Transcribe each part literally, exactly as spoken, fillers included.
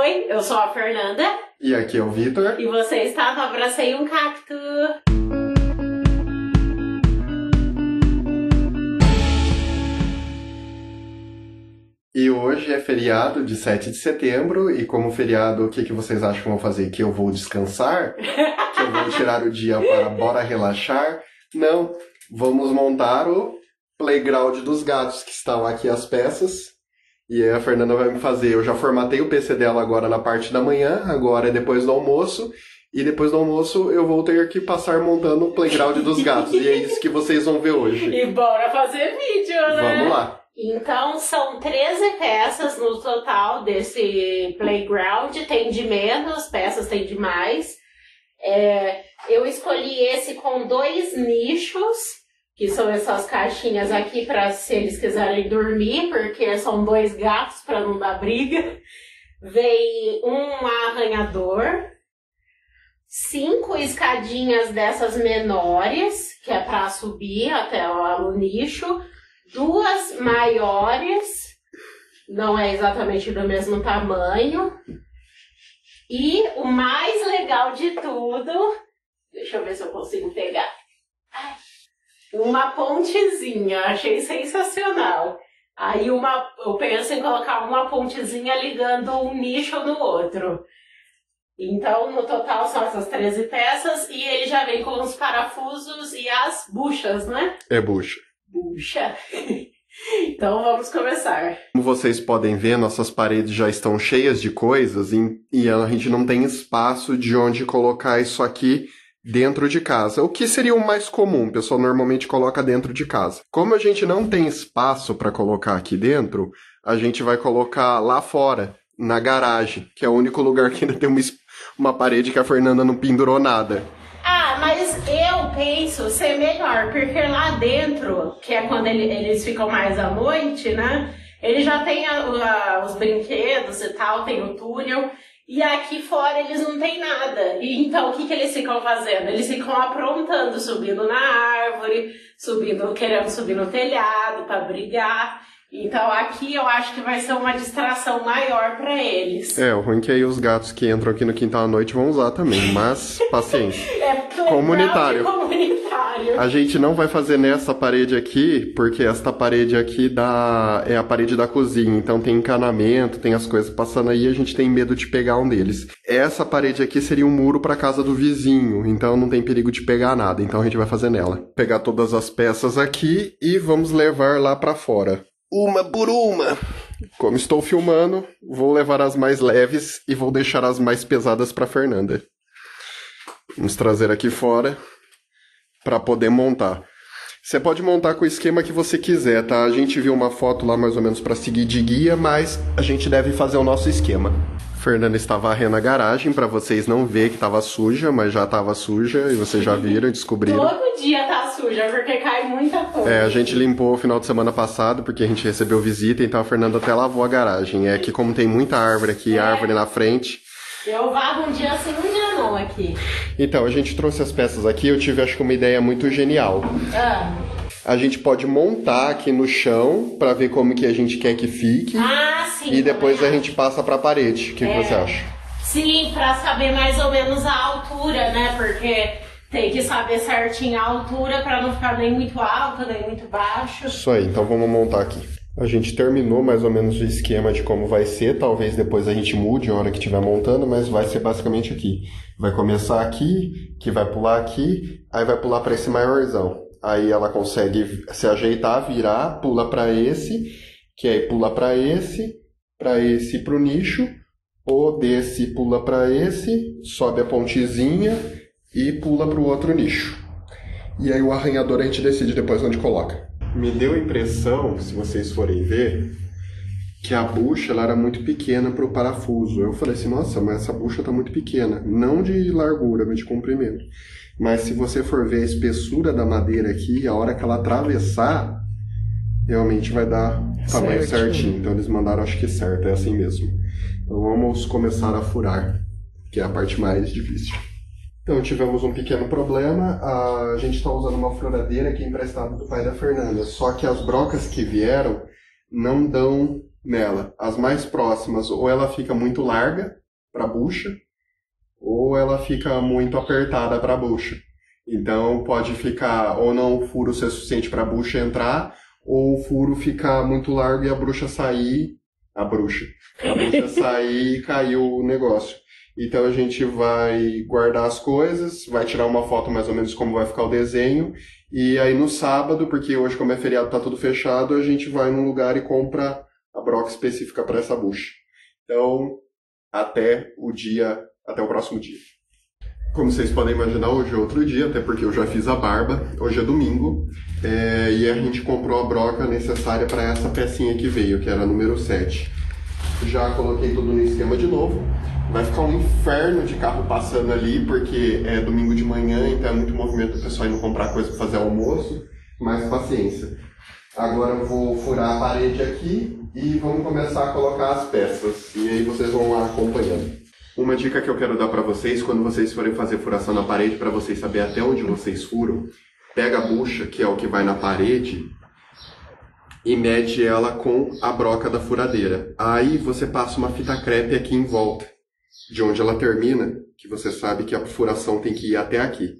Oi, eu sou a Fernanda. E aqui é o Vitor. E você está no Abracei um Cacto. E hoje é feriado de sete de setembro. E como feriado, o que, que vocês acham que vão fazer? Que eu vou descansar? Que eu vou tirar o dia para bora relaxar? Não, vamos montar o playground dos gatos, que estão aqui as peças. E a Fernanda vai me fazer, eu já formatei o P C dela agora na parte da manhã, agora é depois do almoço, e depois do almoço eu vou ter que passar montando o playground dos gatos, e é isso que vocês vão ver hoje. E bora fazer vídeo, né? Vamos lá! Então são treze peças no total desse playground, tem de menos, peças tem de mais. É, eu escolhi esse com dois nichos, que são essas caixinhas aqui para se eles quiserem dormir, porque são dois gatos para não dar briga. Vem um arranhador, cinco escadinhas dessas menores, que é para subir até lá no nicho, duas maiores, não é exatamente do mesmo tamanho, e o mais legal de tudo, deixa eu ver se eu consigo pegar. Ai. Uma pontezinha, achei sensacional. Aí uma, eu penso em colocar uma pontezinha ligando um nicho no outro. Então, no total, são essas treze peças e ele já vem com os parafusos e as buchas, né? É bucha. Bucha. Então, vamos começar. Como vocês podem ver, nossas paredes já estão cheias de coisas e, e a gente não tem espaço de onde colocar isso aqui dentro de casa, o que seria o mais comum, o pessoal normalmente coloca dentro de casa. Como a gente não tem espaço para colocar aqui dentro, a gente vai colocar lá fora, na garagem, que é o único lugar que ainda tem uma, uma parede que a Fernanda não pendurou nada. Ah, mas eu penso ser melhor, porque lá dentro, que é quando ele, eles ficam mais à noite, né? Ele já tem a, a, os brinquedos e tal, tem o túnel. E aqui fora eles não tem nada. E então o que, que eles ficam fazendo? Eles ficam aprontando, subindo na árvore, subindo, querendo subir no telhado para brigar. Então aqui eu acho que vai ser uma distração maior para eles. É, o ruim que aí os gatos que entram aqui no quintal à noite vão usar também, mas paciência. É comunitário. comunitário. A gente não vai fazer nessa parede aqui, porque esta parede aqui dá... é a parede da cozinha, então tem encanamento, tem as coisas passando aí, a gente tem medo de pegar um deles. Essa parede aqui seria um muro para casa do vizinho, então não tem perigo de pegar nada, então a gente vai fazer nela. Pegar todas as peças aqui e vamos levar lá para fora. Uma por uma. Como estou filmando, vou levar as mais leves e vou deixar as mais pesadas para Fernanda. Vamos trazer aqui fora para poder montar. Você pode montar com o esquema que você quiser, tá? A gente viu uma foto lá mais ou menos para seguir de guia, mas a gente deve fazer o nosso esquema. Fernanda está varrendo a garagem para vocês não ver que estava suja, mas já estava suja e vocês já viram, descobriram. Todo dia tá suja, porque cai muita coisa. É, a gente limpou o final de semana passado, porque a gente recebeu visita, então a Fernanda até lavou a garagem. É que como tem muita árvore aqui, é. Árvore na frente... Eu varro um dia assim, um dia não aqui. Então, a gente trouxe as peças aqui, eu tive acho que uma ideia muito genial. Ah. A gente pode montar aqui no chão, pra ver como que a gente quer que fique. Ah, sim. E depois a gente passa pra parede. O que, é. que você acha? Sim, pra saber mais ou menos a altura, né? Porque... tem que saber certinho a altura para não ficar nem muito alto, nem muito baixo. Isso aí, então vamos montar aqui. A gente terminou mais ou menos o esquema de como vai ser. Talvez depois a gente mude a hora que estiver montando, mas vai ser basicamente aqui. Vai começar aqui, que vai pular aqui, aí vai pular para esse maiorzão. Aí ela consegue se ajeitar, virar, pula para esse, que aí pula para esse, para esse para o nicho, ou desse pula para esse, sobe a pontezinha... e pula para o outro nicho. E aí o arranhador a gente decide depois onde coloca. Me deu a impressão, se vocês forem ver, que a bucha ela era muito pequena para o parafuso. Eu falei assim, nossa, mas essa bucha tá muito pequena. Não de largura, mas de comprimento. Mas se você for ver a espessura da madeira aqui, a hora que ela atravessar, realmente vai dar o tamanho certinho. Então eles mandaram, acho que certo, é assim mesmo. Então vamos começar a furar, que é a parte mais difícil. Então tivemos um pequeno problema, a gente está usando uma furadeira que é emprestada do pai da Fernanda, só que as brocas que vieram não dão nela. As mais próximas, ou ela fica muito larga para a bucha, ou ela fica muito apertada para a bucha. Então pode ficar, ou não o furo ser suficiente para a bucha entrar, ou o furo ficar muito largo e a bruxa sair, a bruxa, a bruxa sair e cair o negócio. Então a gente vai guardar as coisas, vai tirar uma foto mais ou menos como vai ficar o desenho, e aí no sábado, porque hoje como é feriado tá tudo fechado, a gente vai num lugar e compra a broca específica para essa bucha. Então, até o dia, até o próximo dia. Como vocês podem imaginar, hoje é outro dia, até porque eu já fiz a barba, hoje é domingo, é, e a gente comprou a broca necessária para essa pecinha que veio, que era a número sete. Já coloquei tudo no esquema de novo. Vai ficar um inferno de carro passando ali, porque é domingo de manhã, então é muito movimento do pessoal indo comprar coisa para fazer almoço, mas paciência. Agora eu vou furar a parede aqui e vamos começar a colocar as peças, e aí vocês vão lá acompanhando. Uma dica que eu quero dar para vocês, quando vocês forem fazer furação na parede, para vocês saberem até onde vocês furam, pega a bucha, que é o que vai na parede, e mede ela com a broca da furadeira. Aí você passa uma fita crepe aqui em volta, de onde ela termina, que você sabe que a furação tem que ir até aqui.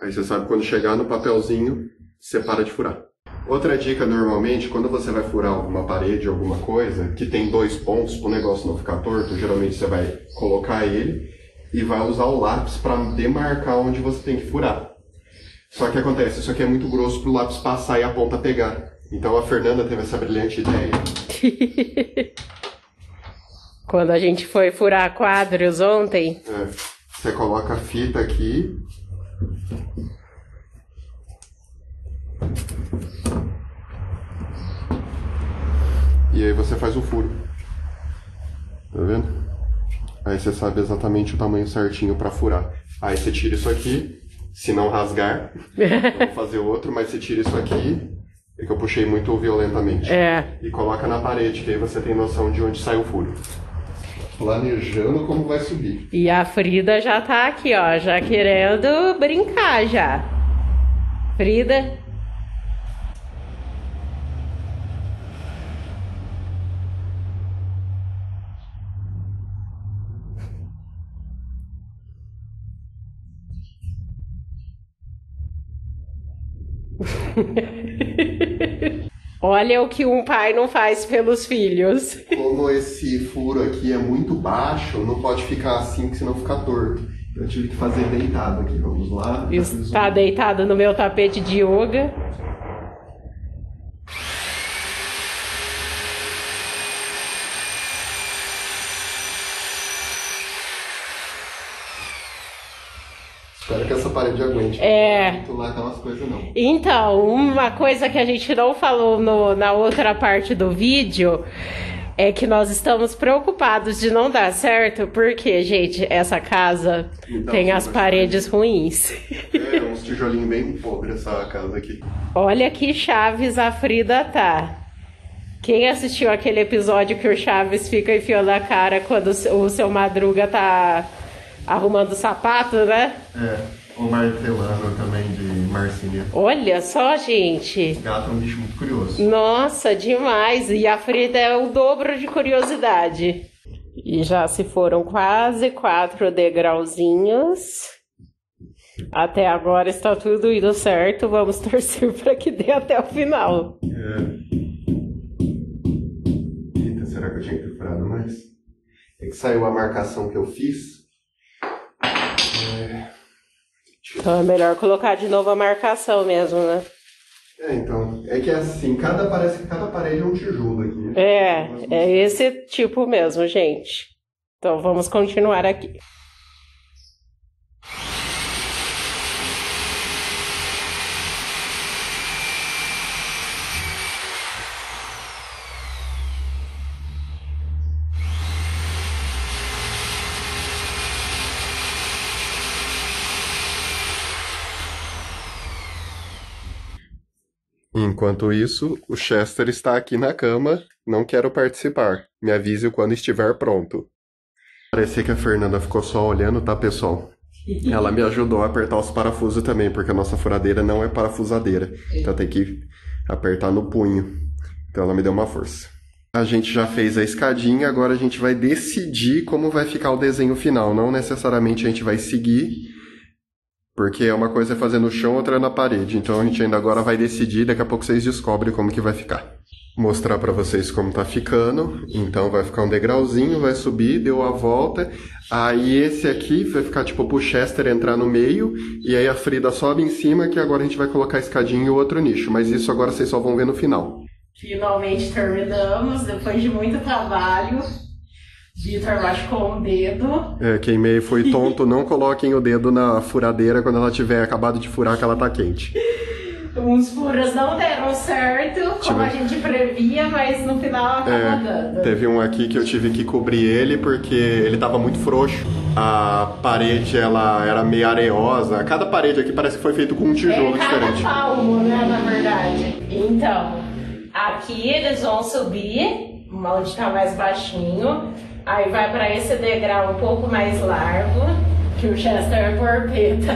Aí você sabe quando chegar no papelzinho, você para de furar. Outra dica, normalmente, quando você vai furar alguma parede, alguma coisa, que tem dois pontos, para o negócio não ficar torto, geralmente você vai colocar ele e vai usar o lápis para demarcar onde você tem que furar. Só que acontece, isso aqui é muito grosso para o lápis passar e a ponta pegar. Então a Fernanda teve essa brilhante ideia. Quando a gente foi furar quadros ontem... É, você coloca a fita aqui. E aí você faz o furo. Tá vendo? Aí você sabe exatamente o tamanho certinho pra furar. Aí você tira isso aqui, se não rasgar. Vou fazer outro, mas você tira isso aqui. É que eu puxei muito violentamente. É. E coloca na parede, que aí você tem noção de onde sai o furo. Planejando como vai subir. E a Frida já tá aqui, ó, já querendo brincar já. Frida. Olha o que um pai não faz pelos filhos. Como esse furo aqui é muito baixo, não pode ficar assim, que senão fica torto. Eu tive que fazer deitado aqui, vamos lá. Está deitado no meu tapete de yoga. Espero que essa parede aguente. É. Não lá aquelas coisas, não. Então, uma coisa que a gente não falou no, na outra parte do vídeo é que nós estamos preocupados de não dar certo, porque, gente, essa casa então, tem as paredes ruins. É, uns tijolinhos bem pobres essa casa aqui. Olha que Chaves a Frida tá. Quem assistiu aquele episódio que o Chaves fica enfiando a cara quando o seu Madruga tá... arrumando o sapato, né? É, o martelano também de Marcinha. Olha só, gente. Gato é um bicho muito curioso. Nossa, demais. E a Frida é o dobro de curiosidade. E já se foram quase quatro degrauzinhos. Até agora está tudo indo certo. Vamos torcer para que dê até o final. É. Eita, será que eu tinha que ter furado mais? É que saiu a marcação que eu fiz. Então é melhor colocar de novo a marcação mesmo, né? É, então. É que assim, cada, parece que cada parede é um tijolo aqui. Né? É, é esse tipo mesmo, gente. Então vamos continuar aqui. Enquanto isso, o Chester está aqui na cama. Não quero participar. Me avise quando estiver pronto. Parecia que a Fernanda ficou só olhando, tá, pessoal? Ela me ajudou a apertar os parafusos também, porque a nossa furadeira não é parafusadeira. Então tem que apertar no punho. Então ela me deu uma força. A gente já fez a escadinha, agora a gente vai decidir como vai ficar o desenho final. Não necessariamente a gente vai seguir, porque uma coisa é fazer no chão, outra é na parede. Então a gente ainda agora vai decidir, daqui a pouco vocês descobrem como que vai ficar. Mostrar para vocês como tá ficando. Então vai ficar um degrauzinho, vai subir, deu a volta. Aí esse aqui vai ficar tipo pro Chester entrar no meio. E aí a Frida sobe em cima, que agora a gente vai colocar a escadinha e o outro nicho. Mas isso agora vocês só vão ver no final. Finalmente terminamos, depois de muito trabalho. Vitor machucou um dedo. É, quem meio foi tonto, não coloquem o dedo na furadeira quando ela tiver acabado de furar, que ela tá quente. Uns furos não deram certo, como a gente previa, mas no final acabou é, dando. Teve um aqui que eu tive que cobrir ele, porque ele tava muito frouxo. A parede, ela era meio areosa. Cada parede aqui parece que foi feito com um tijolo é, diferente. Cada palmo, né, na verdade. Então, aqui eles vão subir, onde tá mais baixinho. Aí vai pra esse degrau um pouco mais largo. Que o Chester é porpeta.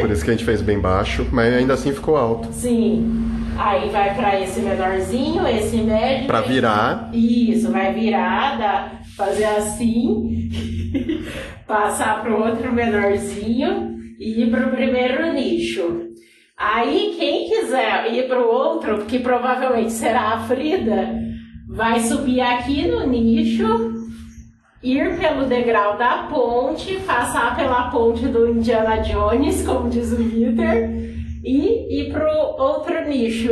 Por isso que a gente fez bem baixo, mas ainda assim ficou alto. Sim. Aí vai pra esse menorzinho, esse médio. Pra virar. Isso, vai virar, dá, fazer assim, passar pro outro menorzinho e ir pro primeiro nicho. Aí quem quiser ir pro outro, que provavelmente será a Frida, vai subir aqui no nicho, ir pelo degrau da ponte, passar pela ponte do Indiana Jones, como diz o Vitor, e ir pro outro nicho.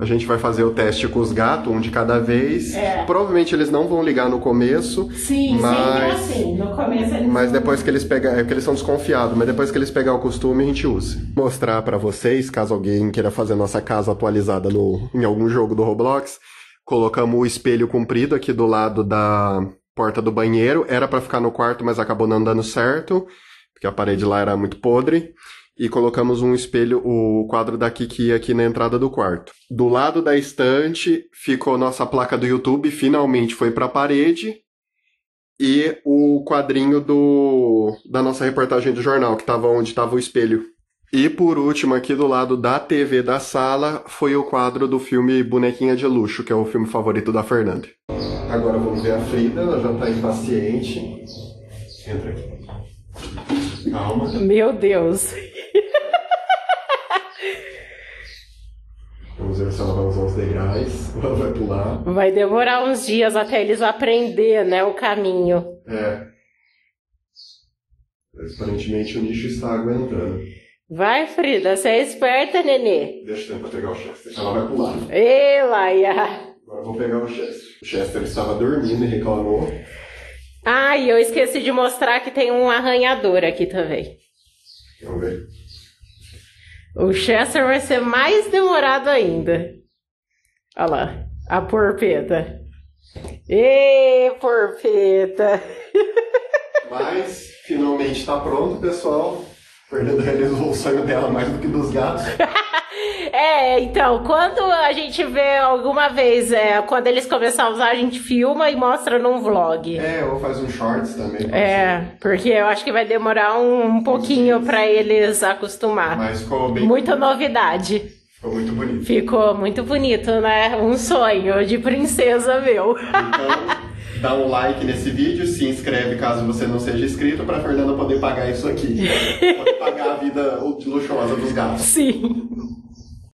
A gente vai fazer o teste com os gatos, um de cada vez. É. Provavelmente eles não vão ligar no começo. Sim, mas... sim, assim. No começo eles mas depois vão... que eles pegam... É porque eles são desconfiados, mas depois que eles pegar o costume, a gente usa. Mostrar pra vocês, caso alguém queira fazer nossa casa atualizada no... em algum jogo do Roblox, colocamos o espelho comprido aqui do lado da... porta do banheiro, era pra ficar no quarto, mas acabou não dando certo, porque a parede lá era muito podre, e colocamos um espelho, o quadro da Kiki aqui na entrada do quarto. Do lado da estante ficou nossa placa do YouTube, finalmente foi pra parede, e o quadrinho do da nossa reportagem do jornal, que tava onde tava o espelho. E por último, aqui do lado da T V da sala, foi o quadro do filme Bonequinha de Luxo, que é o filme favorito da Fernanda. Agora vamos ver a Frida, ela já tá impaciente. Entra aqui. Calma. Meu Deus. Vamos ver se ela vai usar os degraus, ela vai pular. Vai demorar uns dias até eles aprenderem, né, o caminho. É. Aparentemente o nicho está aguentando. Vai, Frida, você é esperta, nenê. Deixa eu tentar pegar o Chester. Ela vai pular. Ei, Laia. Agora eu vou pegar o Chester. O Chester estava dormindo e reclamou. Ah, e eu esqueci de mostrar que tem um arranhador aqui também. Vamos ver. O Chester vai ser mais demorado ainda. Olha lá, a porpeta. Ei, porpeta. Mas, finalmente está pronto, pessoal. Fernanda realizou o sonho dela mais do que dos gatos. É, então, quando a gente vê alguma vez, é, quando eles começam a usar, a gente filma e mostra num vlog. É, ou faz um shorts também. É, ser. Porque eu acho que vai demorar um, um pouquinho pra eles acostumar. Mas ficou bem... Muita novidade. Ficou muito bonito. Ficou muito bonito, né? Um sonho de princesa meu. Então... Dá um like nesse vídeo, se inscreve caso você não seja inscrito, pra Fernanda poder pagar isso aqui. Pode pagar a vida luxuosa dos gatos. Sim.